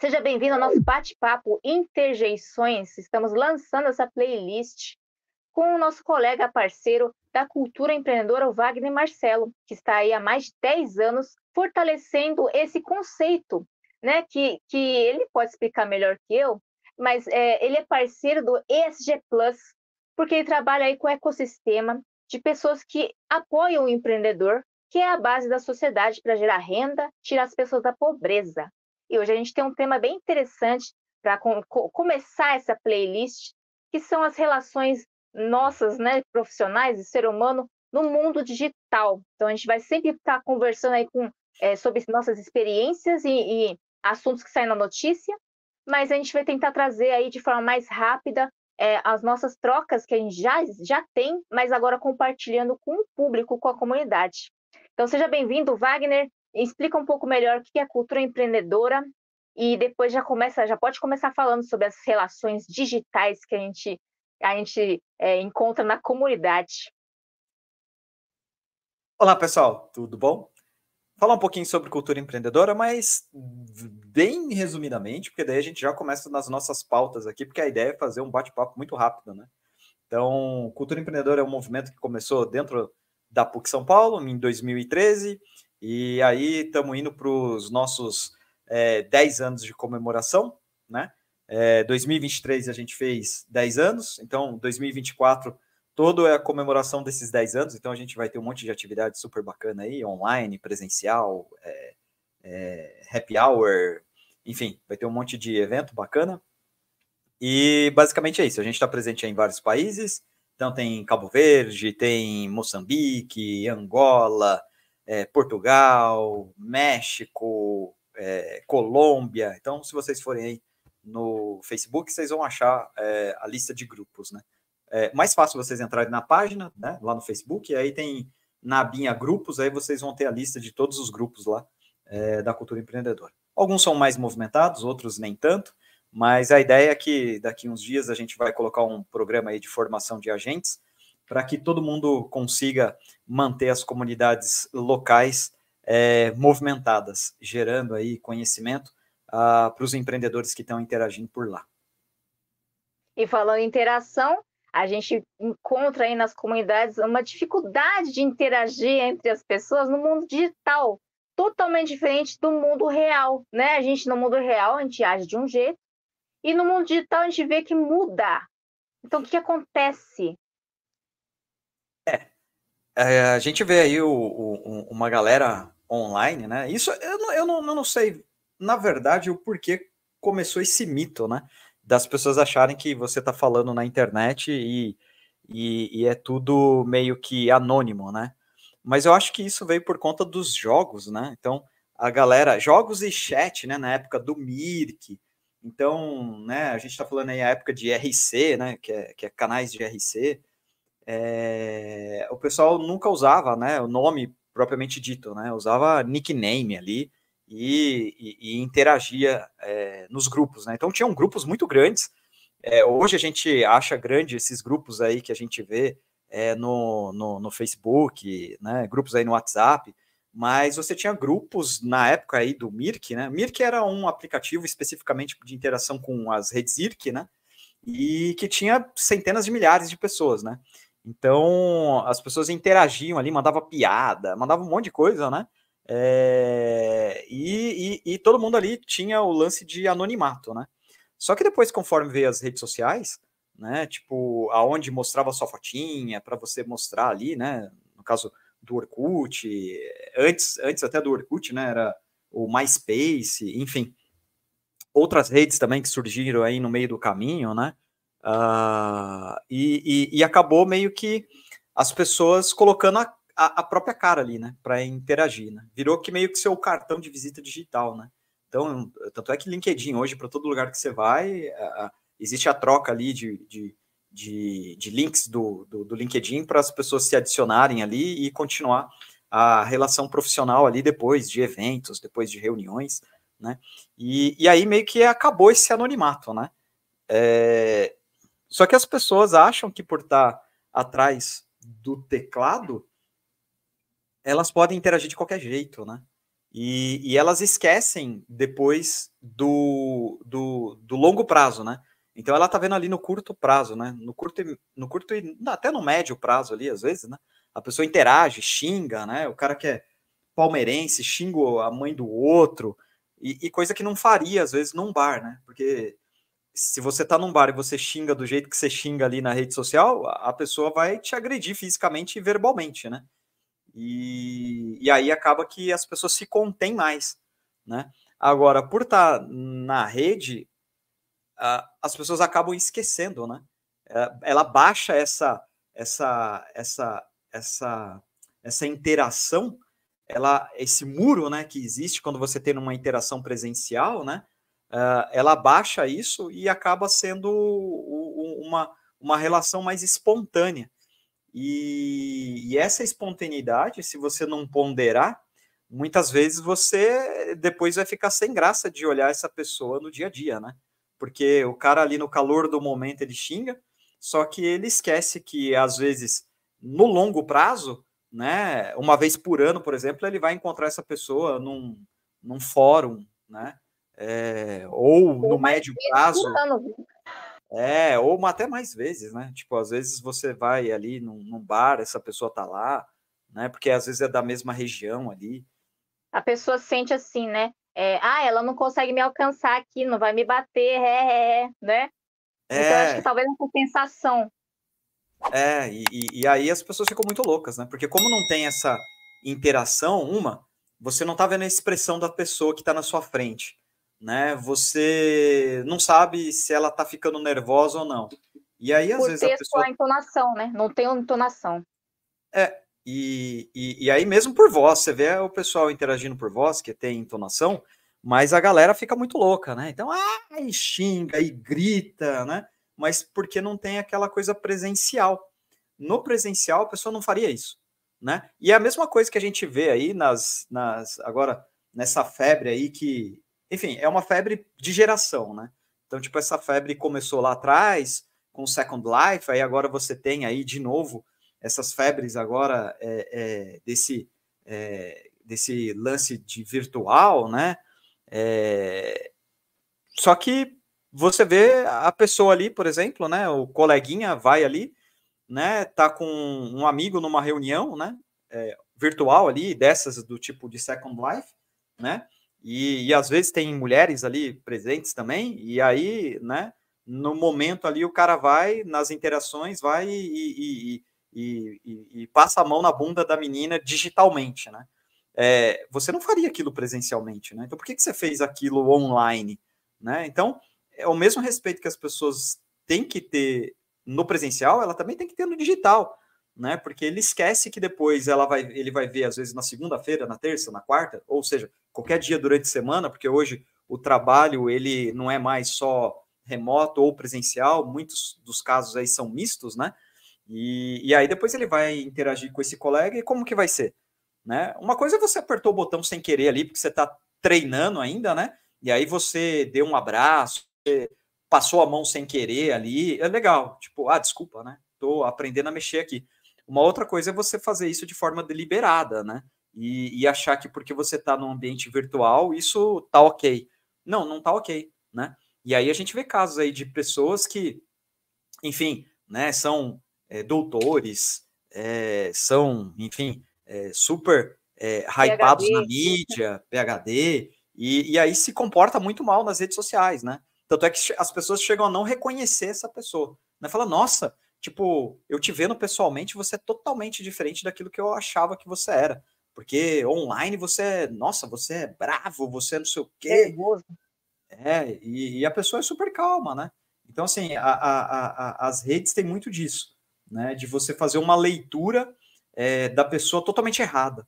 Seja bem-vindo ao nosso bate-papo Interjeições. Estamos lançando essa playlist com o nosso colega parceiro da cultura empreendedora, o Wagner Marcelo, que está aí há mais de 10 anos fortalecendo esse conceito, né? Que ele pode explicar melhor que eu, mas ele é parceiro do ESG Plus, porque ele trabalha aí com o ecossistema de pessoas que apoiam o empreendedor, que é a base da sociedade para gerar renda, tirar as pessoas da pobreza. E hoje a gente tem um tema bem interessante para começar essa playlist, que são as relações nossas, né, profissionais e ser humano no mundo digital. Então, a gente vai sempre estar conversando aí sobre nossas experiências e assuntos que saem na notícia, mas a gente vai tentar trazer aí de forma mais rápida as nossas trocas que a gente já tem, mas agora compartilhando com o público, com a comunidade. Então, seja bem-vindo, Wagner. Explica um pouco melhor o que é a cultura empreendedora e depois já pode começar falando sobre as relações digitais que a gente encontra na comunidade. Olá, pessoal, tudo bom? Falar um pouquinho sobre cultura empreendedora, mas bem resumidamente, porque daí a gente já começa nas nossas pautas aqui, porque a ideia é fazer um bate-papo muito rápido, né? Então, cultura empreendedora é um movimento que começou dentro da PUC São Paulo, em 2013, e aí estamos indo para os nossos 10 anos de comemoração, né? 2023 a gente fez 10 anos, então 2024 todo é a comemoração desses 10 anos, então a gente vai ter um monte de atividade super bacana aí, online, presencial, happy hour, enfim, vai ter um monte de evento bacana. E basicamente é isso, a gente está presente em vários países, então tem Cabo Verde, tem Moçambique, Angola, Portugal, México, Colômbia. Então, se vocês forem aí no Facebook, vocês vão achar a lista de grupos, né? É mais fácil vocês entrarem na página, né? Lá no Facebook, e aí tem na abinha grupos, aí vocês vão ter a lista de todos os grupos lá da cultura empreendedora. Alguns são mais movimentados, outros nem tanto, mas a ideia é que daqui uns dias a gente vai colocar um programa aí de formação de agentes, para que todo mundo consiga manter as comunidades locais movimentadas, gerando aí conhecimento para os empreendedores que estão interagindo por lá. E falando em interação, a gente encontra aí nas comunidades uma dificuldade de interagir entre as pessoas no mundo digital, totalmente diferente do mundo real, né? A gente, no mundo real, a gente age de um jeito, e no mundo digital a gente vê que muda. Então, o que acontece? A gente vê aí uma galera online, né? Isso eu não sei, na verdade, o porquê começou esse mito, né? Das pessoas acharem que você está falando na internet e é tudo meio que anônimo, né? Mas eu acho que isso veio por conta dos jogos, né? Então, a galera... Jogos e chat, né? Na época do Mirk. Então, né? A gente está falando aí a época de IRC, né? Que é canais de IRC. O pessoal nunca usava, né, o nome propriamente dito, né, usava nickname ali e interagia nos grupos, né, então tinham grupos muito grandes, hoje a gente acha grande esses grupos aí que a gente vê no Facebook, né, grupos aí no WhatsApp, mas você tinha grupos na época aí do Mirk, né, Mirk era um aplicativo especificamente de interação com as redes IRC, né, e que tinha centenas de milhares de pessoas, né? Então, as pessoas interagiam ali, mandavam piada, mandavam um monte de coisa, né? E todo mundo ali tinha o lance de anonimato, né? Só que depois, conforme veio as redes sociais, né? Tipo, aonde mostrava sua fotinha, para você mostrar ali, né? No caso do Orkut, antes até do Orkut, né? Era o MySpace, enfim... Outras redes também que surgiram aí no meio do caminho, né? E acabou meio que as pessoas colocando a própria cara ali, né? Para interagir, né? Virou que meio que seu cartão de visita digital, né? Então, tanto é que LinkedIn hoje, para todo lugar que você vai, existe a troca ali de links do LinkedIn para as pessoas se adicionarem ali e continuar a relação profissional ali depois de eventos, depois de reuniões, né? E aí meio que acabou esse anonimato, né? Só que as pessoas acham que por estar atrás do teclado, elas podem interagir de qualquer jeito, né? E elas esquecem depois do longo prazo, né? Então ela tá vendo ali no curto prazo, né? No curto e até no médio prazo ali, às vezes, né? A pessoa interage, xinga, né? O cara que é palmeirense xinga a mãe do outro, e coisa que não faria, às vezes, num bar, né? Porque se você tá num bar e você xinga do jeito que você xinga ali na rede social, a pessoa vai te agredir fisicamente e verbalmente, né? E aí acaba que as pessoas se contêm mais, né? Agora, por estar na rede, as pessoas acabam esquecendo, né? Ela baixa essa interação, esse muro, né, que existe quando você tem uma interação presencial, né? Ela baixa isso e acaba sendo uma relação mais espontânea. E essa espontaneidade, se você não ponderar, muitas vezes você depois vai ficar sem graça de olhar essa pessoa no dia a dia, né? Porque o cara ali no calor do momento ele xinga, só que ele esquece que às vezes no longo prazo, né, uma vez por ano, por exemplo, ele vai encontrar essa pessoa num fórum, né? Ou no médio prazo... ou até mais vezes, né? Tipo, às vezes você vai ali num bar, essa pessoa tá lá, né? Porque às vezes é da mesma região ali. A pessoa sente assim, né? Ela não consegue me alcançar aqui, não vai me bater, né? Então, acho que talvez essa sensação. E aí as pessoas ficam muito loucas, né? Porque como não tem essa interação, você não tá vendo a expressão da pessoa que tá na sua frente, né? Você não sabe se ela tá ficando nervosa ou não. E aí, às vezes, a pessoa... a entonação, né? Não tem uma entonação. E aí mesmo por voz, você vê o pessoal interagindo por voz, que tem entonação, mas a galera fica muito louca, né? Então, e xinga, e grita, né? Mas porque não tem aquela coisa presencial. No presencial, a pessoa não faria isso, né? E é a mesma coisa que a gente vê aí agora, nessa febre aí que... Enfim, é uma febre de geração, né? Então, tipo, essa febre começou lá atrás, com o Second Life, aí agora você tem aí, de novo, essas febres agora desse lance de virtual, né? Só que você vê a pessoa ali, por exemplo, né? O coleguinha vai ali, né? Tá com um amigo numa reunião, né? Virtual ali, dessas do tipo de Second Life, né? E às vezes tem mulheres ali presentes também, e aí, né, no momento ali o cara vai, nas interações, vai e passa a mão na bunda da menina digitalmente, né? Você não faria aquilo presencialmente, né? Então por que você fez aquilo online, né? Então, é o mesmo respeito que as pessoas têm que ter no presencial, ela também tem que ter no digital, né? Porque ele esquece que depois ele vai ver, às vezes, na segunda-feira, na terça, na quarta, ou seja, qualquer dia durante a semana, porque hoje o trabalho ele não é mais só remoto ou presencial, muitos dos casos aí são mistos, né? E aí depois ele vai interagir com esse colega e como que vai ser, né? Uma coisa é você apertar o botão sem querer ali, porque você está treinando ainda, né? E aí você deu um abraço, você passou a mão sem querer ali, é legal, tipo, desculpa, né? Tô aprendendo a mexer aqui. Uma outra coisa é você fazer isso de forma deliberada, né? E achar que porque você está num ambiente virtual, isso tá ok. Não, não tá ok, né? E aí a gente vê casos aí de pessoas que, enfim, né, são doutores, são, enfim, super hypados na mídia, PhD, e aí se comporta muito mal nas redes sociais, né? Tanto é que as pessoas chegam a não reconhecer essa pessoa, né? Fala, nossa, tipo, eu te vendo pessoalmente, você é totalmente diferente daquilo que eu achava que você era. Porque online você é bravo, você é não sei o quê. E a pessoa é super calma, né? Então, assim, as redes têm muito disso, né? De você fazer uma leitura da pessoa totalmente errada,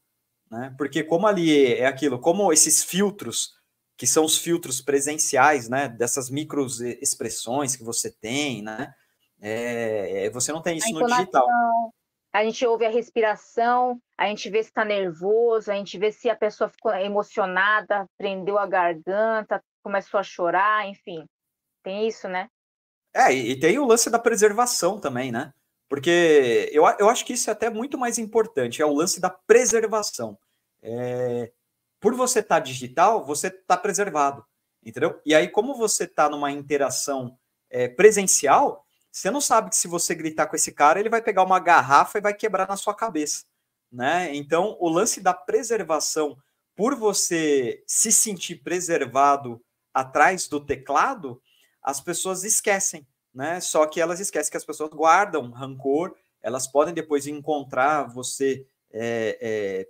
né? Porque como ali é aquilo, como esses filtros, que são os filtros presenciais, né? Dessas micro expressões que você tem, né? Você não tem isso no digital. A gente ouve a respiração, a gente vê se está nervoso, a gente vê se a pessoa ficou emocionada, prendeu a garganta, começou a chorar, enfim. Tem isso, né? E tem o lance da preservação também, né? Porque eu acho que isso é até muito mais importante, é o lance da preservação. Por você estar digital, você está preservado, entendeu? E aí, como você está numa interação presencial, você não sabe que se você gritar com esse cara, ele vai pegar uma garrafa e vai quebrar na sua cabeça, né? Então, o lance da preservação, por você se sentir preservado atrás do teclado, as pessoas esquecem, né? Só que elas esquecem que as pessoas guardam rancor, elas podem depois encontrar você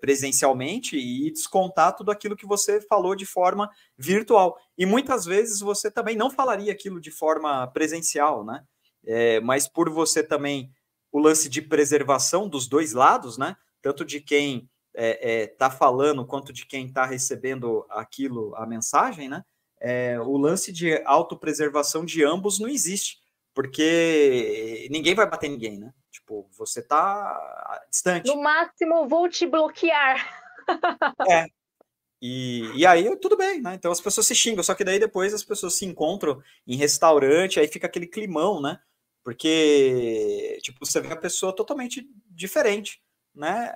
presencialmente e descontar tudo aquilo que você falou de forma virtual. E muitas vezes você também não falaria aquilo de forma presencial, né? Mas por você também, o lance de preservação dos dois lados, né? Tanto de quem está falando quanto de quem está recebendo aquilo, a mensagem, né? O lance de autopreservação de ambos não existe, porque ninguém vai bater ninguém, né? Tipo, você tá distante. No máximo, vou te bloquear. E aí, tudo bem, né? Então, as pessoas se xingam, só que daí depois as pessoas se encontram em restaurante, aí fica aquele climão, né? Porque, tipo, você vê a pessoa totalmente diferente, né?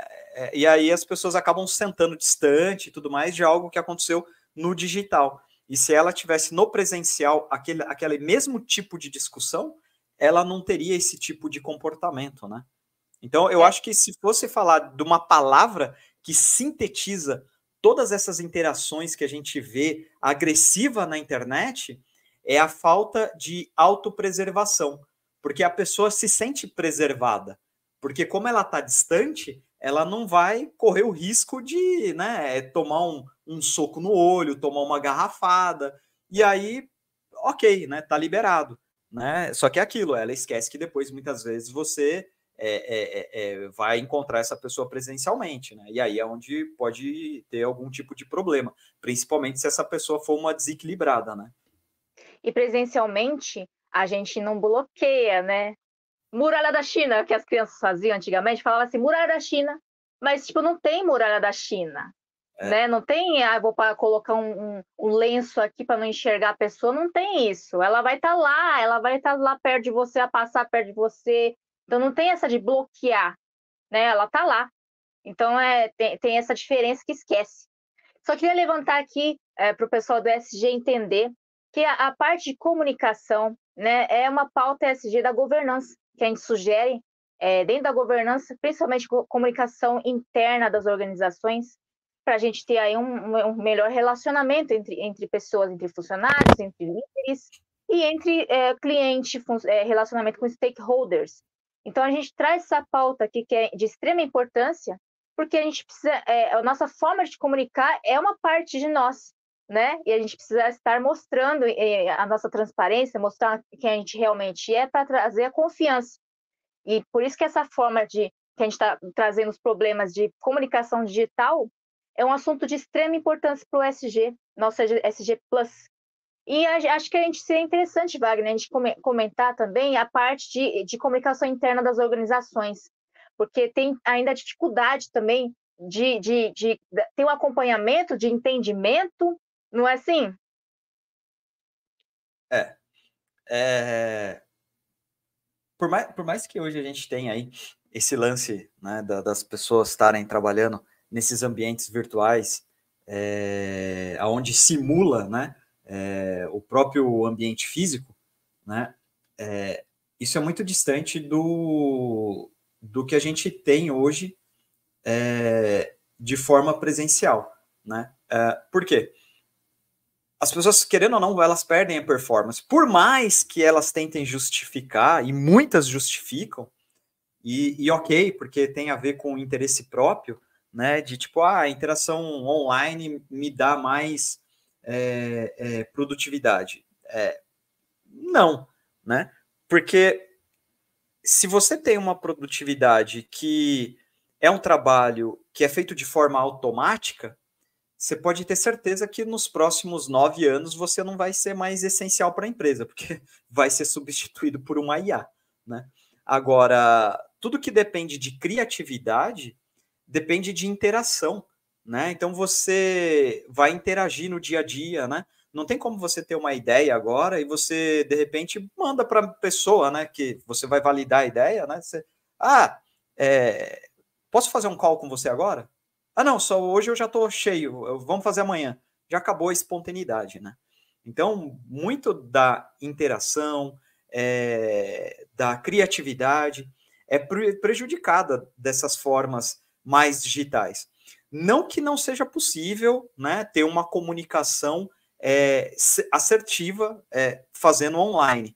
E aí as pessoas acabam sentando distante e tudo mais de algo que aconteceu no digital. E se ela tivesse no presencial aquele mesmo tipo de discussão, ela não teria esse tipo de comportamento, né? Então, eu acho que se fosse falar de uma palavra que sintetiza todas essas interações que a gente vê agressiva na internet, é a falta de autopreservação, porque a pessoa se sente preservada, porque como ela está distante, ela não vai correr o risco de, né, tomar um soco no olho, tomar uma garrafada, e aí, ok, né, tá liberado, né? Só que é aquilo, ela esquece que depois, muitas vezes, você vai encontrar essa pessoa presencialmente, né? E aí é onde pode ter algum tipo de problema, principalmente se essa pessoa for uma desequilibrada, né? E presencialmente, a gente não bloqueia, né? Muralha da China, que as crianças faziam antigamente, falava assim, muralha da China, mas, tipo, não tem muralha da China, né? Não tem, vou colocar um lenço aqui para não enxergar a pessoa, não tem isso. Ela vai estar lá, perto de você, a passar perto de você, então não tem essa de bloquear, né? Ela está lá, então tem essa diferença que esquece. Só queria levantar aqui para o pessoal do ESG entender que a parte de comunicação, né, é uma pauta ESG da governança, que a gente sugere dentro da governança, principalmente comunicação interna das organizações, para a gente ter aí um melhor relacionamento entre pessoas, entre funcionários, entre líderes e entre cliente, relacionamento com stakeholders. Então, a gente traz essa pauta aqui que é de extrema importância, porque a gente precisa, a nossa forma de comunicar é uma parte de nós, né? E a gente precisa estar mostrando a nossa transparência, mostrar quem a gente realmente é, para trazer a confiança. E por isso que essa forma que a gente está trazendo os problemas de comunicação digital é um assunto de extrema importância para o ESG, nosso ESG Plus. E acho que seria interessante, Wagner, a gente comentar também a parte de comunicação interna das organizações, porque tem ainda a dificuldade também de ter um acompanhamento, de entendimento. Não é assim? Por mais que hoje a gente tenha aí esse lance, né, das pessoas estarem trabalhando nesses ambientes virtuais, onde simula, né, o próprio ambiente físico, né, isso é muito distante do que a gente tem hoje de forma presencial, né? Por quê? As pessoas, querendo ou não, elas perdem a performance. Por mais que elas tentem justificar, e muitas justificam, e ok, porque tem a ver com o interesse próprio, né? De tipo, a interação online me dá mais produtividade. Não, né? Porque se você tem uma produtividade que é um trabalho que é feito de forma automática, você pode ter certeza que nos próximos 9 anos você não vai ser mais essencial para a empresa, porque vai ser substituído por uma IA, né? Agora, tudo que depende de criatividade depende de interação, né? Então, você vai interagir no dia a dia, né? não tem como você ter uma ideia agora e você, de repente, manda para a pessoa, né, que você vai validar a ideia, né? Você, posso fazer um call com você agora? Ah, não, só hoje eu já estou cheio, vamos fazer amanhã. Já acabou a espontaneidade, né? Então, muito da interação, da criatividade, é prejudicada dessas formas mais digitais. Não que não seja possível, né, ter uma comunicação assertiva fazendo online,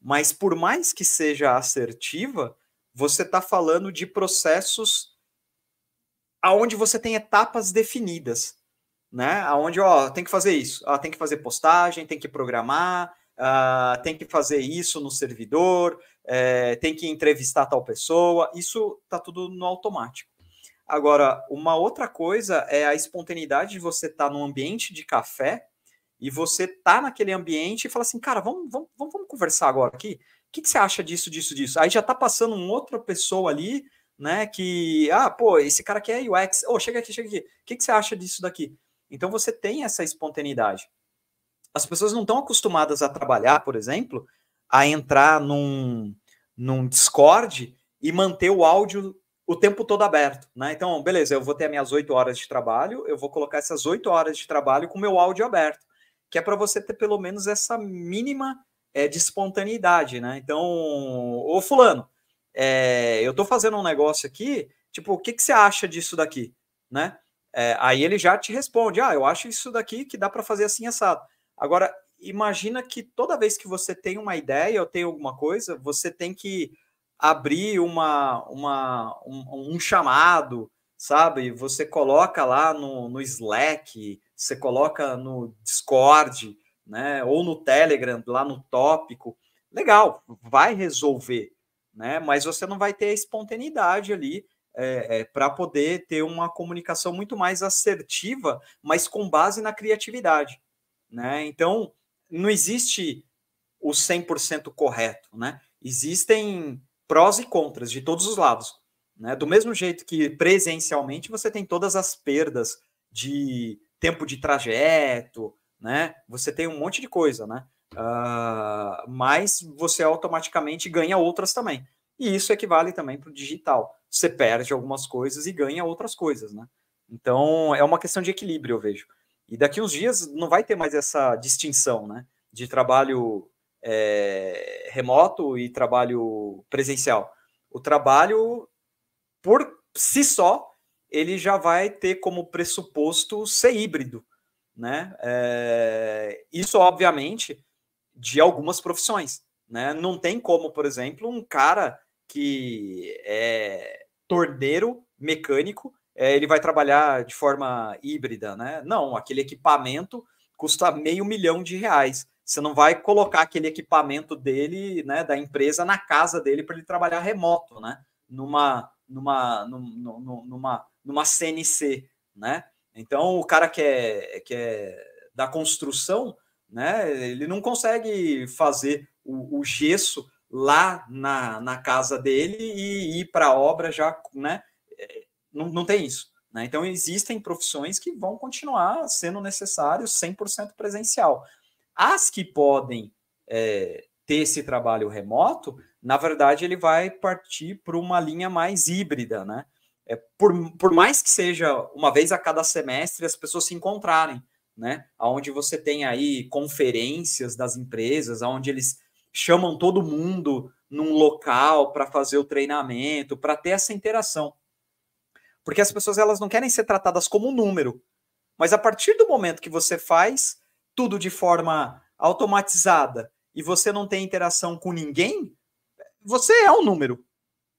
mas por mais que seja assertiva, você está falando de processos aonde você tem etapas definidas, né? Aonde, ó, tem que fazer isso, ó, tem que fazer postagem, tem que programar, tem que fazer isso no servidor, tem que entrevistar tal pessoa, isso está tudo no automático. Agora, uma outra coisa é a espontaneidade de você estar num ambiente de café e você tá naquele ambiente e fala assim, cara, vamos conversar agora aqui? O que você acha disso, disso, disso? Aí já tá passando uma outra pessoa ali, né, que, pô, esse cara aqui é UX, chega aqui, chega aqui, o que você acha disso daqui? Então você tem essa espontaneidade. As pessoas não estão acostumadas a trabalhar, por exemplo, a entrar num Discord e manter o áudio o tempo todo aberto, né? Então, beleza, eu vou ter as minhas 8 horas de trabalho, eu vou colocar essas 8 horas de trabalho com o meu áudio aberto, que é para você ter pelo menos essa mínima de espontaneidade, né? Então, ô fulano, eu tô fazendo um negócio aqui, tipo, o que que você acha disso daqui, né? Aí ele já te responde, eu acho isso daqui que dá para fazer assim assado. Agora, imagina que toda vez que você tem uma ideia ou tem alguma coisa, você tem que abrir um chamado, sabe? Você coloca lá no Slack, você coloca no Discord, né? Ou no Telegram, lá no tópico. Legal, vai resolver, né? Mas você não vai ter a espontaneidade ali para poder ter uma comunicação muito mais assertiva, mas com base na criatividade, né? Então, não existe o 100% correto, né? Existem prós e contras de todos os lados, né? Do mesmo jeito que presencialmente você tem todas as perdas de tempo de trajeto, né? Você tem um monte de coisa, né? Mas você automaticamente ganha outras também. E isso equivale também para o digital. Você perde algumas coisas e ganha outras coisas, né? Então, é uma questão de equilíbrio, eu vejo. E daqui uns dias não vai ter mais essa distinção, né? De trabalho remoto e trabalho presencial. O trabalho, por si só, ele já vai ter como pressuposto ser híbrido, né? Isso, obviamente, de algumas profissões, né? Não tem como, por exemplo, um cara que é torneiro mecânico, ele vai trabalhar de forma híbrida, né? Não, aquele equipamento custa R$500.000. Você não vai colocar aquele equipamento dele, né, da empresa, na casa dele para ele trabalhar remoto, né, numa CNC, né? Então, o cara que é da construção, né, ele não consegue fazer o gesso lá na casa dele e ir para a obra já, né? Não tem isso, né? Então, existem profissões que vão continuar sendo necessários 100% presencial. As que podem ter esse trabalho remoto, na verdade, ele vai partir para uma linha mais híbrida, né? Por mais que seja uma vez a cada semestre as pessoas se encontrarem, né? Onde você tem aí conferências das empresas, onde eles chamam todo mundo num local para fazer o treinamento, para ter essa interação. Porque as pessoas, elas não querem ser tratadas como um número, mas a partir do momento que você faz tudo de forma automatizada e você não tem interação com ninguém, você é um número,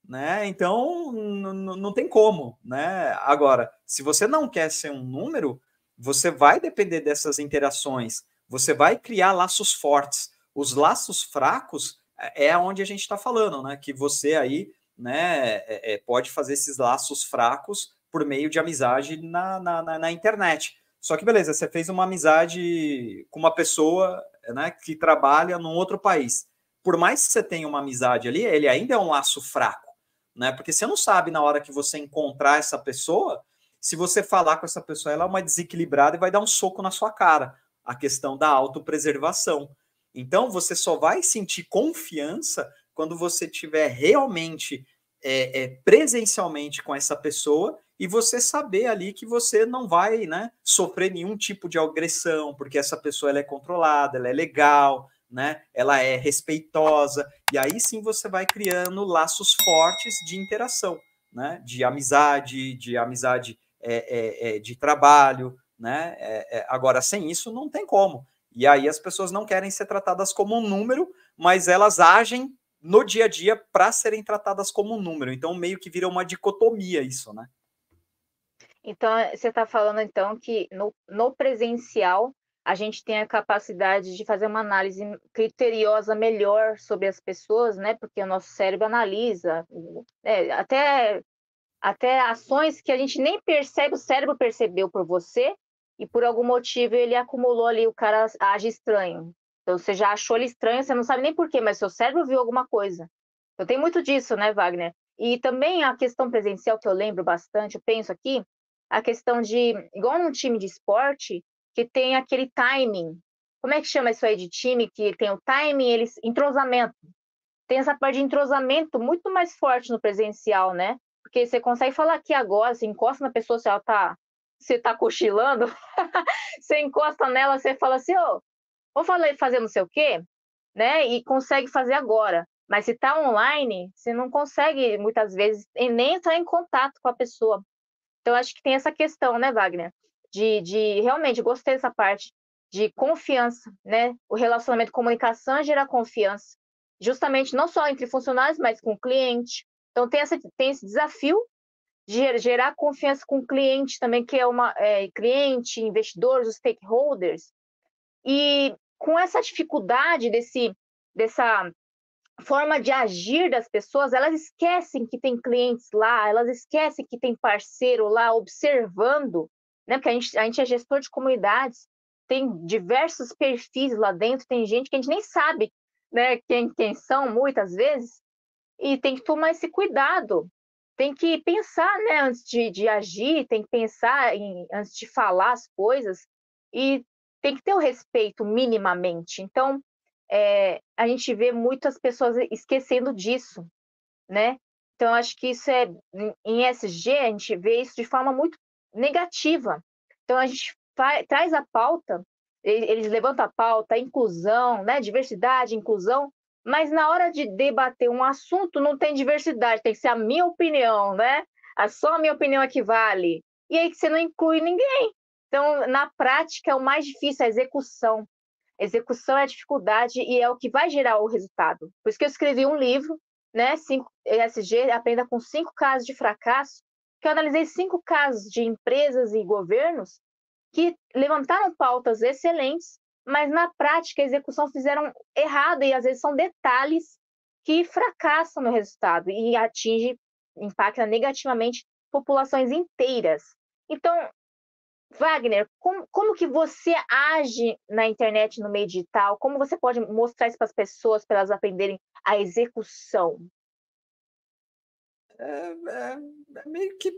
né? Então, não tem como, né? Agora, se você não quer ser um número, você vai depender dessas interações, você vai criar laços fortes. Os laços fracos é onde a gente está falando, né? Que você aí, né, pode fazer esses laços fracos por meio de amizade na internet. Só que, beleza, você fez uma amizade com uma pessoa, né, que trabalha num outro país. Por mais que você tenha uma amizade ali, ele ainda é um laço fraco, né? Porque você não sabe, na hora que você encontrar essa pessoa, se você falar com essa pessoa, ela é uma desequilibrada e vai dar um soco na sua cara. a questão da autopreservação. Então, você só vai sentir confiança quando você estiver realmente presencialmente com essa pessoa e você saber ali que você não vai, né, sofrer nenhum tipo de agressão, porque essa pessoa ela é controlada, ela é legal, né, ela é respeitosa. E aí sim você vai criando laços fortes de interação, né, de amizade, de trabalho, né? Agora, sem isso, não tem como. E aí as pessoas não querem ser tratadas como um número, mas elas agem no dia a dia para serem tratadas como um número. Então, meio que vira uma dicotomia isso, né? Então, você está falando, então, que no presencial a gente tem a capacidade de fazer uma análise criteriosa melhor sobre as pessoas, né? Porque o nosso cérebro analisa, até ações que a gente nem percebe, o cérebro percebeu por você, e por algum motivo ele acumulou ali, o cara age estranho. Então você já achou ele estranho, você não sabe nem porquê, mas seu cérebro viu alguma coisa. Então tem muito disso, né, Wagner? E também a questão presencial, que eu lembro bastante, eu penso aqui, a questão de, igual num time de esporte, que tem aquele timing. Como é que chama isso aí de time? Que tem o timing, eles entrosamento. Tem essa parte de entrosamento muito mais forte no presencial, né? Porque você consegue falar aqui agora, você encosta na pessoa, se ela tá... você está cochilando, você encosta nela, você fala assim, ô, vou fazer não sei o quê, né? E consegue fazer agora. Mas se está online, você não consegue, muitas vezes, nem entrar em contato com a pessoa. Então, acho que tem essa questão, né, Wagner? De realmente, gostei dessa parte de confiança, né? O relacionamento, comunicação é gerar confiança. Justamente, não só entre funcionários, mas com o cliente. Então, tem esse desafio de gerar confiança com o cliente também, que é cliente, investidores, os stakeholders. E com essa dificuldade dessa forma de agir das pessoas, elas esquecem que tem clientes lá, elas esquecem que tem parceiro lá observando, né? Porque a gente é gestor de comunidades, tem diversos perfis lá dentro, tem gente que a gente nem sabe, né, quem são muitas vezes, e tem que tomar esse cuidado. Tem que pensar, né, antes de agir, tem que pensar antes de falar as coisas e tem que ter o respeito minimamente. Então, a gente vê muitas pessoas esquecendo disso, né? Então, acho que isso em ESG, a gente vê isso de forma muito negativa. Então, a gente traz a pauta, eles levantam a pauta, inclusão, né, diversidade, inclusão, mas na hora de debater um assunto não tem diversidade, tem que ser a minha opinião, né? Só a minha opinião é que vale. E aí que você não inclui ninguém. Então, na prática, o mais difícil é a execução. A execução é a dificuldade e é o que vai gerar o resultado. Por isso que eu escrevi um livro, né? ESG, Aprenda com 5 casos de fracasso, que eu analisei 5 casos de empresas e governos que levantaram pautas excelentes, mas na prática a execução fizeram errado e às vezes são detalhes que fracassam no resultado e impacta negativamente populações inteiras. Então, Wagner, como que você age na internet, no meio digital? Como você pode mostrar isso para as pessoas, para elas aprenderem a execução? Meio que,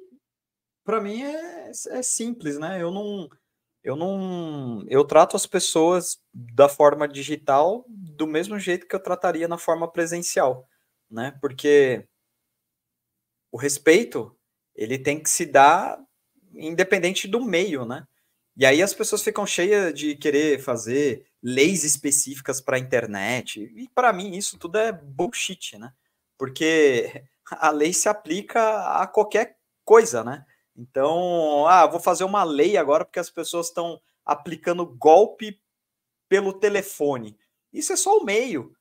para mim, é simples, né? Eu trato as pessoas da forma digital do mesmo jeito que eu trataria na forma presencial, né? Porque o respeito, ele tem que se dar independente do meio, né? E aí as pessoas ficam cheias de querer fazer leis específicas para a internet. E para mim isso tudo é bullshit, né? Porque a lei se aplica a qualquer coisa, né? Então, vou fazer uma lei agora porque as pessoas estão aplicando golpe pelo telefone. Isso é só o meio.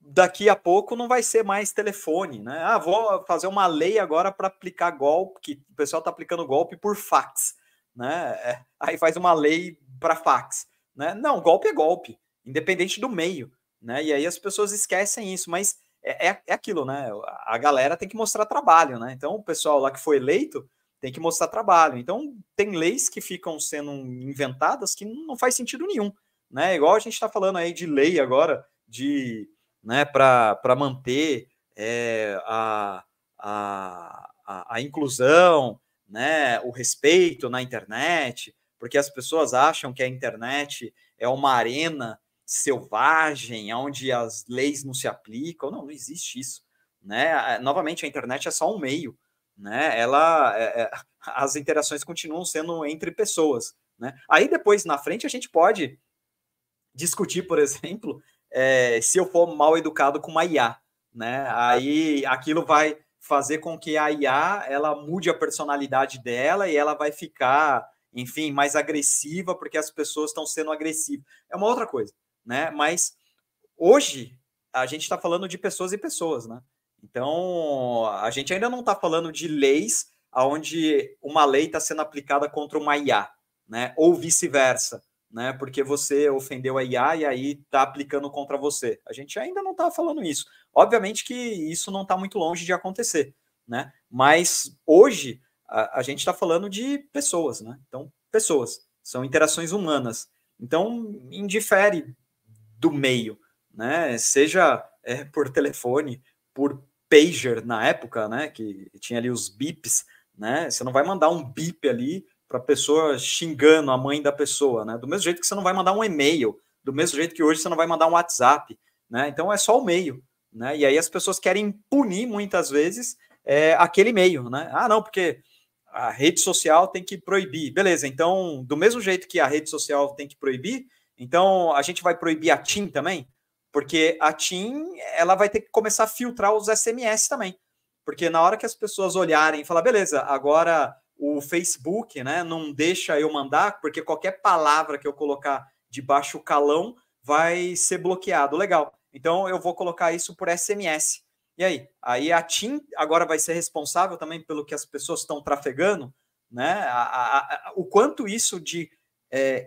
Daqui a pouco não vai ser mais telefone, né? Vou fazer uma lei agora para aplicar golpe, que o pessoal está aplicando golpe por fax, né? Aí faz uma lei para fax, né? Não, golpe é golpe, independente do meio, né? E aí as pessoas esquecem isso, mas é aquilo, né? A galera tem que mostrar trabalho, né? Então, o pessoal lá que foi eleito tem que mostrar trabalho. Então, tem leis que ficam sendo inventadas que não faz sentido nenhum, né? Igual a gente está falando aí de lei agora, né, para manter a inclusão, né, o respeito na internet. porque as pessoas acham que a internet é uma arena selvagem, onde as leis não se aplicam. Não, não existe isso, né? Novamente, a internet é só um meio, né? As interações continuam sendo entre pessoas, né? Aí depois, na frente, a gente pode discutir, por exemplo, se eu for mal educado com uma IA, né? Aí aquilo vai fazer com que a IA ela mude a personalidade dela e ela vai ficar, enfim, mais agressiva porque as pessoas estão sendo agressivas. É uma outra coisa, né? Mas hoje a gente está falando de pessoas e pessoas, né? Então a gente ainda não está falando de leis onde uma lei está sendo aplicada contra uma IA, né? Ou vice-versa, né? Porque você ofendeu a IA e aí está aplicando contra você. A gente ainda não está falando isso. Obviamente que isso não está muito longe de acontecer, né? Mas hoje a gente está falando de pessoas, né? Então, pessoas, são interações humanas. Então, indifere do meio, né? Seja por telefone, por pager na época, né? Que tinha ali os bips, né? Você não vai mandar um bip ali para a pessoa xingando a mãe da pessoa, né? Do mesmo jeito que você não vai mandar um e-mail, do mesmo jeito que hoje você não vai mandar um WhatsApp, né? Então, é só o meio. Né? E aí as pessoas querem punir, muitas vezes, aquele meio, né? Ah, não, porque a rede social tem que proibir. Beleza, então, do mesmo jeito que a rede social tem que proibir, então a gente vai proibir a TIM também? Porque a TIM, ela vai ter que começar a filtrar os SMS também. Porque na hora que as pessoas olharem e falar, beleza, agora o Facebook, né, não deixa eu mandar, porque qualquer palavra que eu colocar de baixo calão vai ser bloqueado. Legal. Então, eu vou colocar isso por SMS. E aí? Aí a TIM agora vai ser responsável também pelo que as pessoas estão trafegando, né? O quanto isso de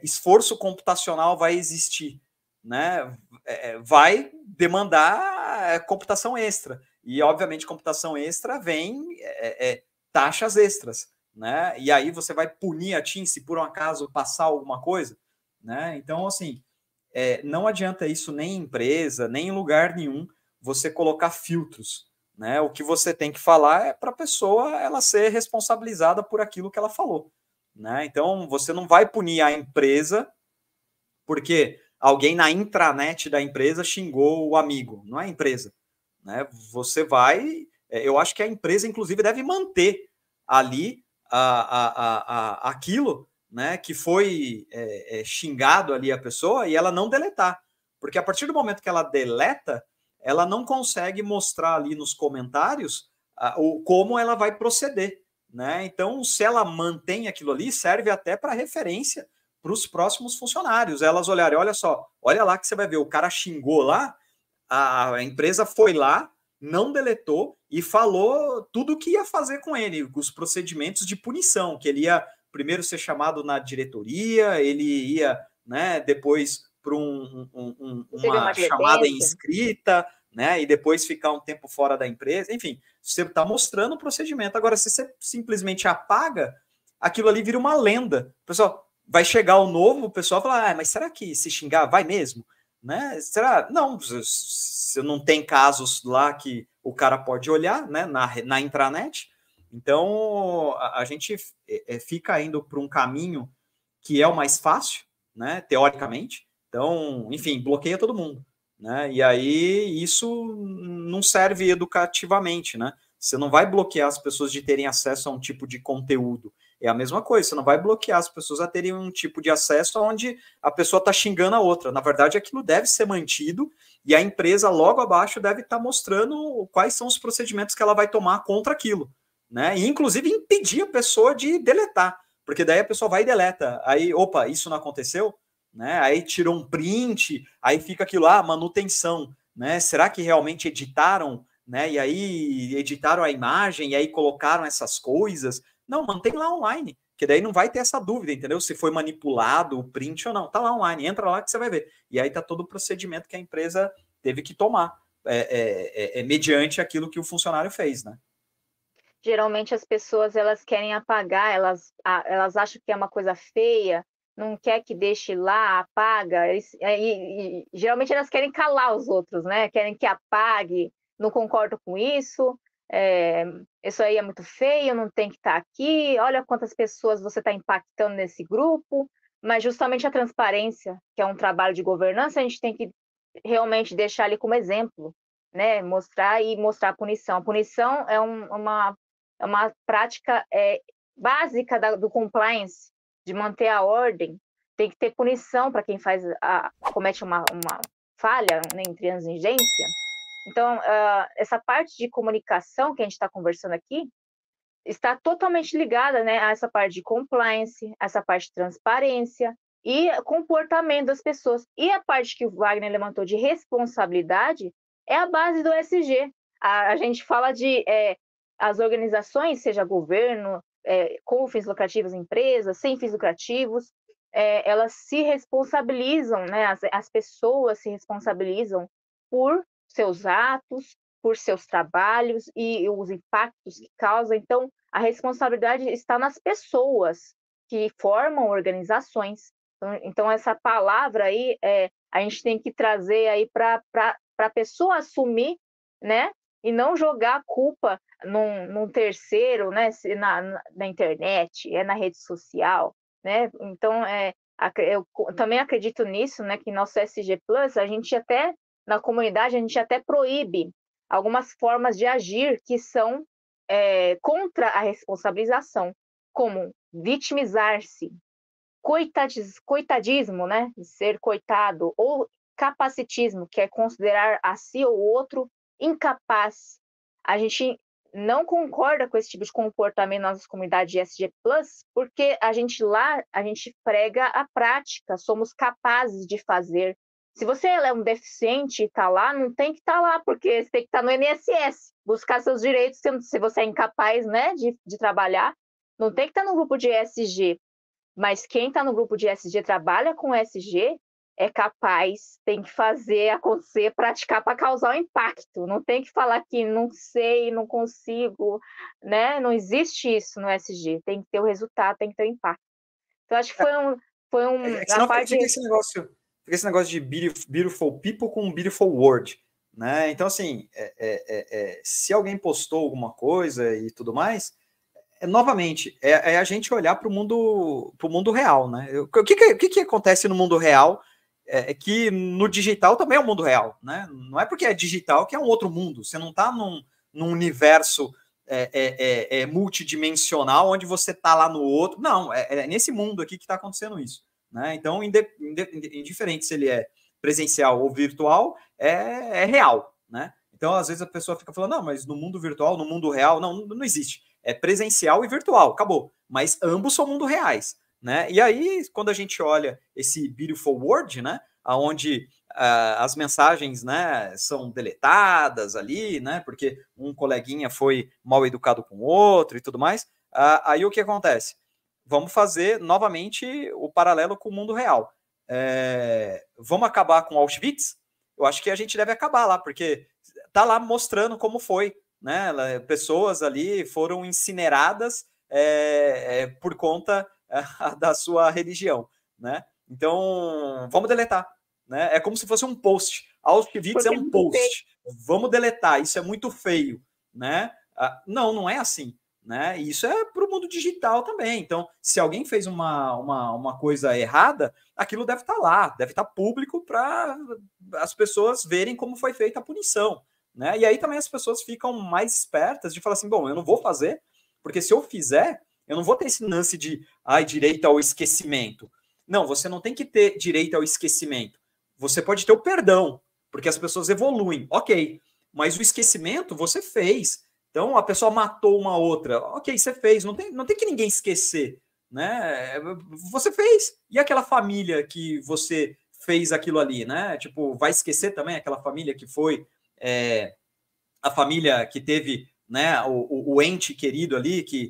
esforço computacional vai existir, né? Vai demandar computação extra. E, obviamente, computação extra vem taxas extras, né? E aí você vai punir a TIM se, por um acaso, passar alguma coisa, né? Então, assim... não adianta isso nem em empresa, nem em lugar nenhum, você colocar filtros, né? O que você tem que falar é para a pessoa ela ser responsabilizada por aquilo que ela falou, né? Então, você não vai punir a empresa porque alguém na intranet da empresa xingou o amigo, não é a empresa, né? Você vai... eu acho que a empresa, inclusive, deve manter ali aquilo... Né, que foi xingado ali a pessoa e ela não deletar. Porque a partir do momento que ela deleta, ela não consegue mostrar ali nos comentários como ela vai proceder, né? Então, se ela mantém aquilo ali, serve até para referência para os próximos funcionários. Elas olharem, olha só, olha lá que você vai ver, o cara xingou lá, a empresa foi lá, não deletou e falou tudo o que ia fazer com ele, os procedimentos de punição, que ele ia... primeiro ser chamado na diretoria, ele ia, né, depois para uma chamada em escrita, né, e depois ficar um tempo fora da empresa. Enfim, você está mostrando o procedimento. Agora, se você simplesmente apaga, aquilo ali vira uma lenda. Pessoal, vai chegar o novo, o pessoal fala, mas será que se xingar vai mesmo? Né? Será? Não, se não tem casos lá que o cara pode olhar, né, na intranet. Então, a gente fica indo para um caminho que é o mais fácil, né, teoricamente. Então, enfim, bloqueia todo mundo, né? E aí isso não serve educativamente, né? Você não vai bloquear as pessoas de terem acesso a um tipo de conteúdo. É a mesma coisa, você não vai bloquear as pessoas a terem um tipo de acesso onde a pessoa está xingando a outra. Na verdade, aquilo deve ser mantido e a empresa logo abaixo deve estar mostrando quais são os procedimentos que ela vai tomar contra aquilo. Né? E, inclusive, impedir a pessoa de deletar, porque daí a pessoa vai e deleta. Aí, opa, isso não aconteceu? Né? Aí tirou um print, aí fica aquilo lá, manutenção. Né? Será que realmente editaram? Né? E aí editaram a imagem, e aí colocaram essas coisas? Não, mantém lá online, que daí não vai ter essa dúvida, entendeu? Se foi manipulado o print ou não. Tá lá online, entra lá que você vai ver. E aí tá todo o procedimento que a empresa teve que tomar, mediante aquilo que o funcionário fez, né? Geralmente as pessoas elas querem apagar, elas acham que é uma coisa feia, não quer que deixe lá, apaga. E geralmente elas querem calar os outros, né? Querem que apague, não concordo com isso. isso aí é muito feio, não tem que estar aqui, olha quantas pessoas você está impactando nesse grupo, mas justamente a transparência, que é um trabalho de governança, a gente tem que realmente deixar ali como exemplo, né? Mostrar e mostrar a punição. A punição é uma prática básica do compliance, de manter a ordem. Tem que ter punição para quem comete uma falha, né, em transigência. Então, essa parte de comunicação que a gente está conversando aqui está totalmente ligada, né, a essa parte de compliance, a essa parte de transparência e comportamento das pessoas. E a parte que o Wagner levantou de responsabilidade é a base do ESG. A gente fala de as organizações, seja governo, com fins lucrativos, empresas, sem fins lucrativos, elas se responsabilizam, né? As pessoas se responsabilizam por seus atos, por seus trabalhos e os impactos que causam. Então, a responsabilidade está nas pessoas que formam organizações. Então, essa palavra aí, a gente tem que trazer aí para a pessoa assumir, né? E não jogar a culpa num terceiro, né? Na internet, na rede social. Né? Então, eu também acredito nisso, né, que nosso ESG Plus, a gente até, na comunidade, a gente até proíbe algumas formas de agir que são contra a responsabilização, como vitimizar-se, coitadismo, né, de ser coitado, ou capacitismo, que é considerar a si ou outro incapaz. A gente não concorda com esse tipo de comportamento na nossa comunidade de ESG+, porque a gente prega a prática, somos capazes de fazer. Se você é um deficiente e está lá, não tem que estar lá, porque você tem que estar no INSS, buscar seus direitos, se você é incapaz, né, de trabalhar, não tem que estar no grupo de ESG. Mas quem está no grupo de ESG, trabalha com ESG, é capaz, tem que fazer acontecer, praticar para causar um impacto. Não tem que falar que não sei, não consigo, né? Não existe isso no ESG. Tem que ter o resultado, tem que ter o impacto. Então, acho que Fica esse negócio de beautiful people com beautiful world, né? Então, assim, se alguém postou alguma coisa e tudo mais, novamente, a gente olhar para o mundo real, né? O que acontece no mundo real? É que no digital também é um mundo real, né? Não é porque é digital que é um outro mundo. Você não está num universo multidimensional onde você está lá no outro. Não, é nesse mundo aqui que está acontecendo isso, né? Então, indiferente se ele é presencial ou virtual, é real, né? Então, às vezes a pessoa fica falando, não, mas no mundo virtual, no mundo real, não existe. É presencial e virtual, acabou. Mas ambos são mundo reais, né? E aí, quando a gente olha esse beautiful world, né, onde as mensagens, né, são deletadas ali, né, porque um coleguinha foi mal educado com o outro e tudo mais, aí o que acontece? Vamos fazer, novamente, o paralelo com o mundo real. Vamos acabar com Auschwitz? Eu acho que a gente deve acabar lá, porque tá lá mostrando como foi, né? Pessoas ali foram incineradas por conta da sua religião, né? Então, vamos deletar, né? É como se fosse um post. Auschwitz é um post. Vamos deletar, isso é muito feio, né? Não é assim, né? Isso é para o mundo digital também. Então, se alguém fez uma coisa errada, aquilo deve estar lá, deve estar público para as pessoas verem como foi feita a punição, né? E aí também as pessoas ficam mais espertas de falar assim, bom, eu não vou fazer, porque se eu fizer, eu não vou ter esse lance de direito ao esquecimento. Não, você não tem que ter direito ao esquecimento. Você pode ter o perdão, porque as pessoas evoluem, ok. Mas o esquecimento você fez. Então, a pessoa matou uma outra. Ok, você fez. Não tem que ninguém esquecer, né? Você fez. E aquela família que você fez aquilo ali, né? Tipo, vai esquecer também aquela família que foi a família que teve, né, o ente querido ali que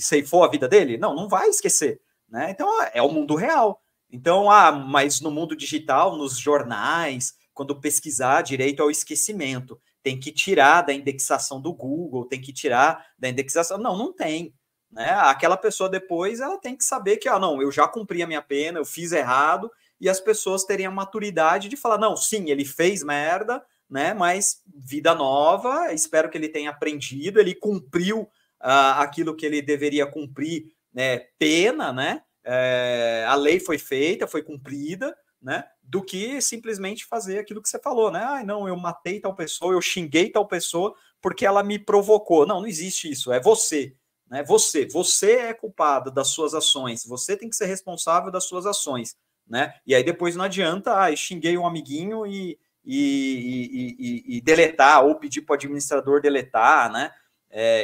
ceifou a vida dele? Não vai esquecer, né? Então, é o mundo real. Então, mas no mundo digital, nos jornais, quando pesquisar direito ao esquecimento, tem que tirar da indexação do Google, tem que tirar da indexação... Não tem, né? Aquela pessoa depois, ela tem que saber que, eu já cumpri a minha pena, eu fiz errado, e as pessoas terem a maturidade de falar, não, sim, ele fez merda, né? Mas vida nova, espero que ele tenha aprendido, ele cumpriu aquilo que ele deveria cumprir, né? Pena, né? A lei foi feita, foi cumprida, né? Do que simplesmente fazer aquilo que você falou, né? Ah, não, eu matei tal pessoa, eu xinguei tal pessoa porque ela me provocou. Não, não existe isso, é você, né? Você é culpado das suas ações, você tem que ser responsável das suas ações, né? E aí depois não adianta, ah, eu xinguei um amiguinho e deletar, ou pedir para o administrador deletar, né?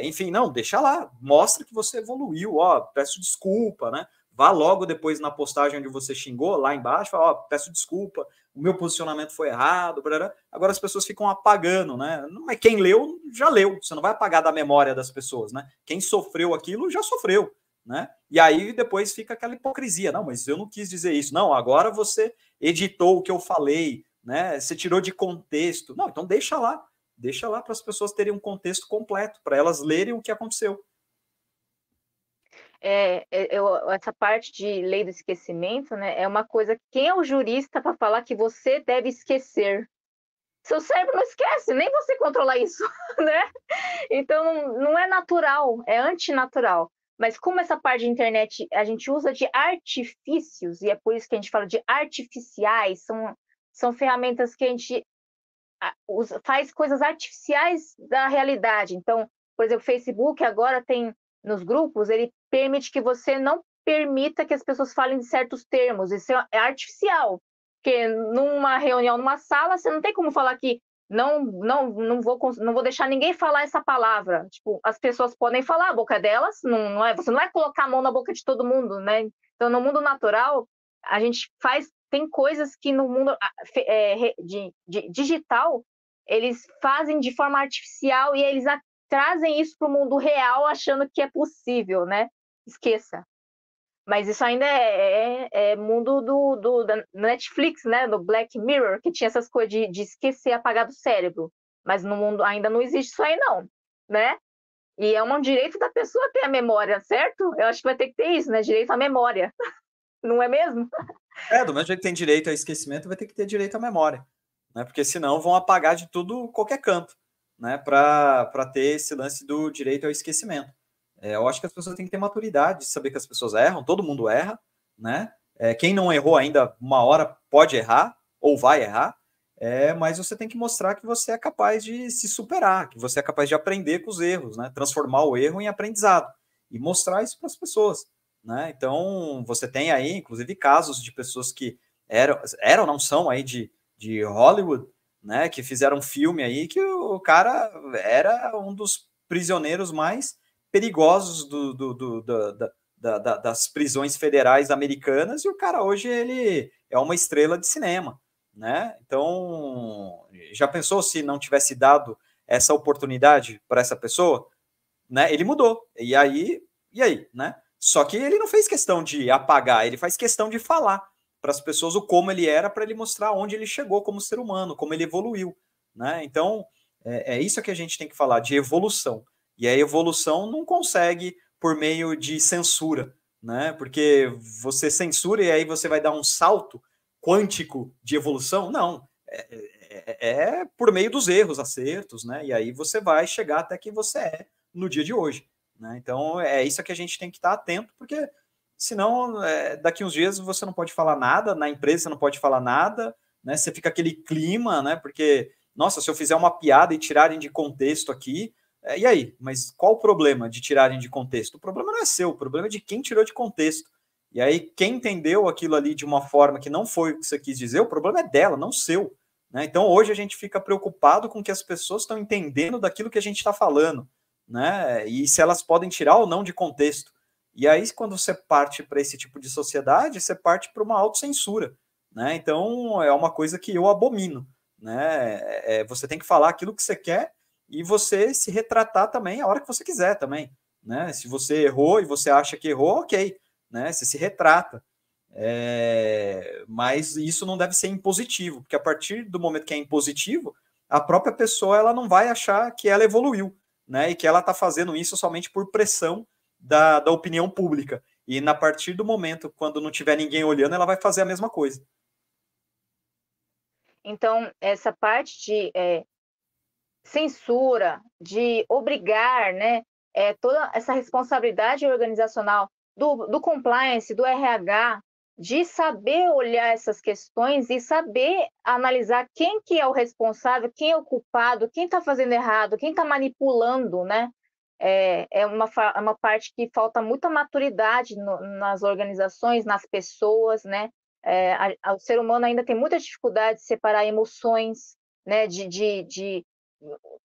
Enfim, não, deixa lá, mostra que você evoluiu, ó, peço desculpa, né? Vá logo depois na postagem onde você xingou, lá embaixo, fala, ó, peço desculpa, o meu posicionamento foi errado, brará. Agora as pessoas ficam apagando, né? Mas quem leu, já leu. Você não vai apagar da memória das pessoas, né? Quem sofreu aquilo, já sofreu, né? E aí depois fica aquela hipocrisia. Não, mas eu não quis dizer isso. Não, agora você editou o que eu falei, né? Você tirou de contexto. Não, então deixa lá para as pessoas terem um contexto completo, para elas lerem o que aconteceu. Essa parte de lei do esquecimento, né, é uma coisa, quem é o jurista para falar que você deve esquecer? Seu cérebro não esquece, nem você controla isso, né? Então, não é natural, é antinatural. Mas como essa parte de internet a gente usa de artifícios, e é por isso que a gente fala de artificiais, são ferramentas que a gente usa, faz coisas artificiais da realidade. Então, por exemplo, o Facebook agora tem, nos grupos, ele permite que você não permita que as pessoas falem de certos termos. Isso é artificial, porque numa reunião, numa sala, você não tem como falar que não vou deixar ninguém falar essa palavra. Tipo, as pessoas podem falar a boca delas, você não vai colocar a mão na boca de todo mundo, né? Então, no mundo natural, a gente faz, tem coisas que no mundo digital, eles fazem de forma artificial e eles trazem isso para o mundo real achando que é possível, né? Esqueça. Mas isso ainda é mundo da Netflix, né? Do Black Mirror, que tinha essas coisas de esquecer, apagar do cérebro. Mas no mundo ainda não existe isso aí, não, né? E é um direito da pessoa ter a memória, certo? Eu acho que vai ter que ter isso, né? Direito à memória. Não é mesmo? Do mesmo jeito que tem direito ao esquecimento, vai ter que ter direito à memória, né? Porque senão vão apagar de tudo, qualquer canto, né, para ter esse lance do direito ao esquecimento. Eu acho que as pessoas têm que ter maturidade de saber que as pessoas erram, todo mundo erra, né? Quem não errou ainda, uma hora pode errar, ou vai errar, mas você tem que mostrar que você é capaz de se superar, que você é capaz de aprender com os erros, né? Transformar o erro em aprendizado, e mostrar isso para as pessoas, né? Então, você tem aí, inclusive, casos de pessoas que eram não são aí de Hollywood, né, que fizeram um filme aí que o cara era um dos prisioneiros mais perigosos das prisões federais americanas, e o cara hoje ele é uma estrela de cinema, né? Então, já pensou se não tivesse dado essa oportunidade para essa pessoa, né? Ele mudou, e aí, né? Só que ele não fez questão de apagar, ele faz questão de falar para as pessoas o como ele era, para ele mostrar onde ele chegou como ser humano, como ele evoluiu, né? Então, é isso que a gente tem que falar, de evolução. E a evolução não consegue por meio de censura, né? Porque você censura e aí você vai dar um salto quântico de evolução? Não. É por meio dos erros, acertos, né? E aí você vai chegar até que você é no dia de hoje, né? Então, é isso que a gente tem que estar atento, porque senão, daqui uns dias você não pode falar nada, na empresa você não pode falar nada, né? Você fica aquele clima, né? Porque, nossa, se eu fizer uma piada e tirarem de contexto aqui, e aí? Mas qual o problema de tirarem de contexto? O problema não é seu, o problema é de quem tirou de contexto. E aí, quem entendeu aquilo ali de uma forma que não foi o que você quis dizer, o problema é dela, não seu, né? Então, hoje a gente fica preocupado com o que as pessoas estão entendendo daquilo que a gente está falando, né? E se elas podem tirar ou não de contexto. E aí, quando você parte para esse tipo de sociedade, você parte para uma autocensura, né? Então, é uma coisa que eu abomino, né? Você tem que falar aquilo que você quer e você se retratar também a hora que você quiser também, né? Se você errou e você acha que errou, ok, né? Você se retrata. Mas isso não deve ser impositivo, porque a partir do momento que é impositivo, a própria pessoa ela não vai achar que ela evoluiu, né? E que ela está fazendo isso somente por pressão da opinião pública, e a partir do momento, quando não tiver ninguém olhando, ela vai fazer a mesma coisa. Então, essa parte de censura, de obrigar, né, toda essa responsabilidade organizacional do compliance, do RH, de saber olhar essas questões e saber analisar quem que é o responsável, quem é o culpado, quem está fazendo errado, quem está manipulando, né? É uma parte que falta muita maturidade nas organizações, nas pessoas, né? O ser humano ainda tem muita dificuldade de separar emoções, né?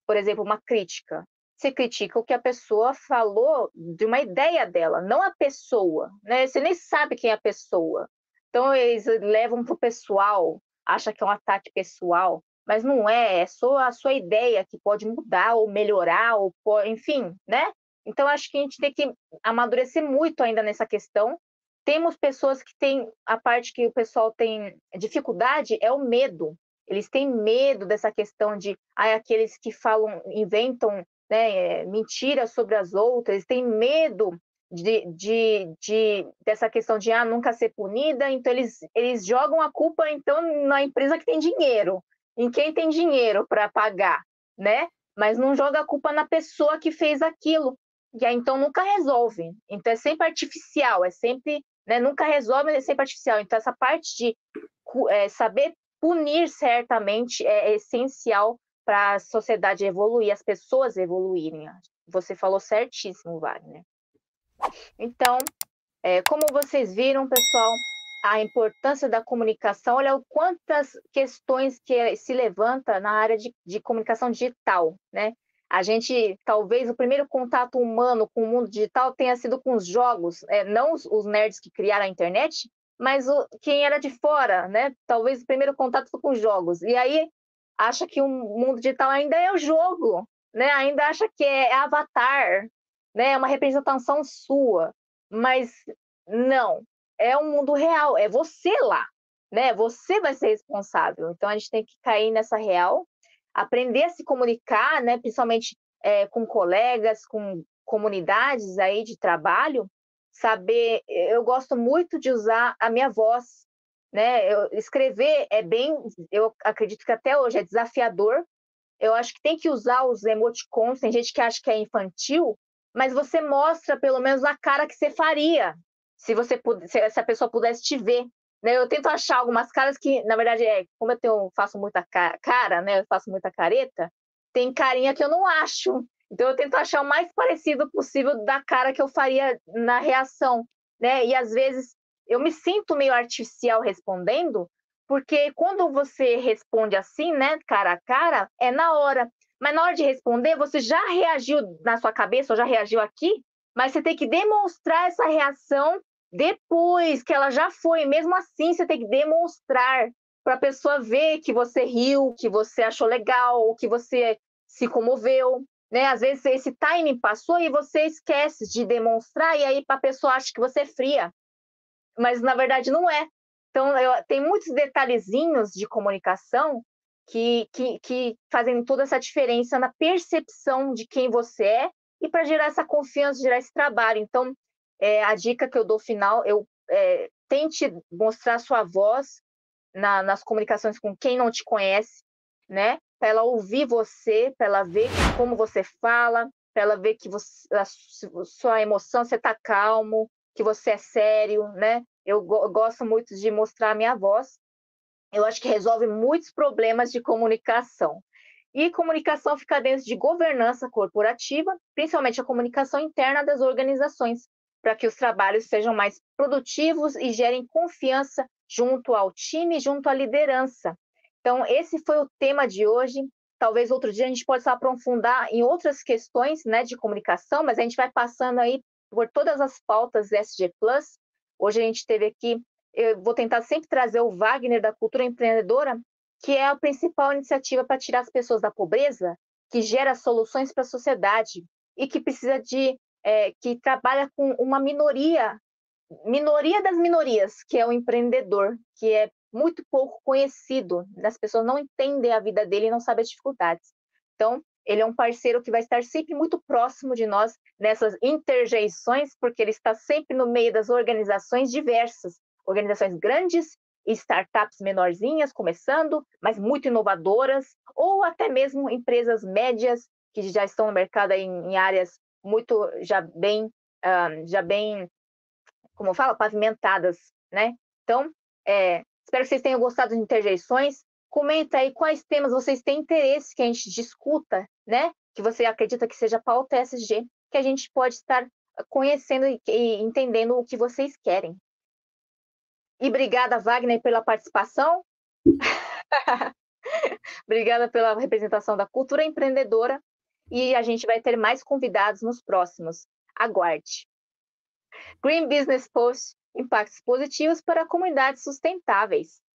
Por exemplo, uma crítica. Você critica o que a pessoa falou de uma ideia dela, não a pessoa, né? Você nem sabe quem é a pessoa. Então, eles levam para o pessoal, acham que é um ataque pessoal, mas não é só a sua ideia que pode mudar ou melhorar, ou enfim, né? Então, acho que a gente tem que amadurecer muito ainda nessa questão. Temos pessoas que têm, a parte que o pessoal tem dificuldade é o medo. Eles têm medo dessa questão de, aqueles que falam, inventam, né, mentiras sobre as outras, eles têm medo dessa questão de nunca ser punida, então eles jogam a culpa então na empresa que tem dinheiro, em quem tem dinheiro para pagar, né? Mas não joga a culpa na pessoa que fez aquilo, e aí então nunca resolve, então é sempre artificial, é sempre, né, nunca resolve, é sempre artificial. Então essa parte de saber punir certamente é essencial para a sociedade evoluir, as pessoas evoluírem. Você falou certíssimo, Wagner. Então, como vocês viram, pessoal, a importância da comunicação, olha o quantas questões que se levanta na área de comunicação digital, né? A gente, talvez, o primeiro contato humano com o mundo digital tenha sido com os jogos, não os nerds que criaram a internet, mas quem era de fora, né? Talvez o primeiro contato foi com os jogos. E aí, acha que o mundo digital ainda é o jogo, né? Ainda acha que é avatar, né? É uma representação sua, mas não, é um mundo real, é você lá, né? Você vai ser responsável. Então a gente tem que cair nessa real, aprender a se comunicar, né? Principalmente com colegas, com comunidades aí de trabalho, saber. Eu gosto muito de usar a minha voz. Né? Escrever eu acredito que até hoje é desafiador. Eu acho que tem que usar os emoticons, tem gente que acha que é infantil, mas você mostra pelo menos a cara que você faria, se a pessoa pudesse te ver, né? Eu tento achar algumas caras que, na verdade, como eu faço muita cara, né? Eu faço muita careta, tem carinha que eu não acho, então eu tento achar o mais parecido possível da cara que eu faria na reação, né? E às vezes eu me sinto meio artificial respondendo, porque quando você responde assim, né, cara a cara, é na hora. Mas na hora de responder, você já reagiu na sua cabeça, ou já reagiu aqui, mas você tem que demonstrar essa reação depois que ela já foi. Mesmo assim, você tem que demonstrar para a pessoa ver que você riu, que você achou legal, que você se comoveu. Né? Às vezes, esse timing passou e você esquece de demonstrar, e aí a pessoa acha que você é fria. Mas, na verdade, não é. Então, tem muitos detalhezinhos de comunicação que fazem toda essa diferença na percepção de quem você é e para gerar essa confiança, gerar esse trabalho. Então, a dica que eu dou final, tente mostrar sua voz nas comunicações com quem não te conhece, né? Para ela ouvir você, para ela ver como você fala, para ela ver que sua emoção, você está calmo, que você é sério, né? Eu gosto muito de mostrar a minha voz. Eu acho que resolve muitos problemas de comunicação. E comunicação fica dentro de governança corporativa, principalmente a comunicação interna das organizações, para que os trabalhos sejam mais produtivos e gerem confiança junto ao time, junto à liderança. Então, esse foi o tema de hoje. Talvez outro dia a gente possa aprofundar em outras questões, né, de comunicação, mas a gente vai passando aí por todas as pautas ESG+. Hoje a gente teve aqui, eu vou tentar sempre trazer o Wagner da Cultura Empreendedora, que é a principal iniciativa para tirar as pessoas da pobreza, que gera soluções para a sociedade e que precisa que trabalha com uma minoria das minorias, que é o empreendedor, que é muito pouco conhecido, as pessoas não entendem a vida dele e não sabem as dificuldades. Então, ele é um parceiro que vai estar sempre muito próximo de nós nessas interjeições, porque ele está sempre no meio das organizações diversas, organizações grandes startups menorzinhas começando, mas muito inovadoras, ou até mesmo empresas médias que já estão no mercado em áreas muito já bem, como fala, pavimentadas, né? Então, espero que vocês tenham gostado de interjeições. Comenta aí quais temas vocês têm interesse que a gente discuta, né? Que você acredita que seja pauta ESG, que a gente pode estar conhecendo e entendendo o que vocês querem. E obrigada, Wagner, pela participação. Obrigada pela representação da cultura empreendedora. E a gente vai ter mais convidados nos próximos. Aguarde. Green Business Post, impactos positivos para comunidades sustentáveis.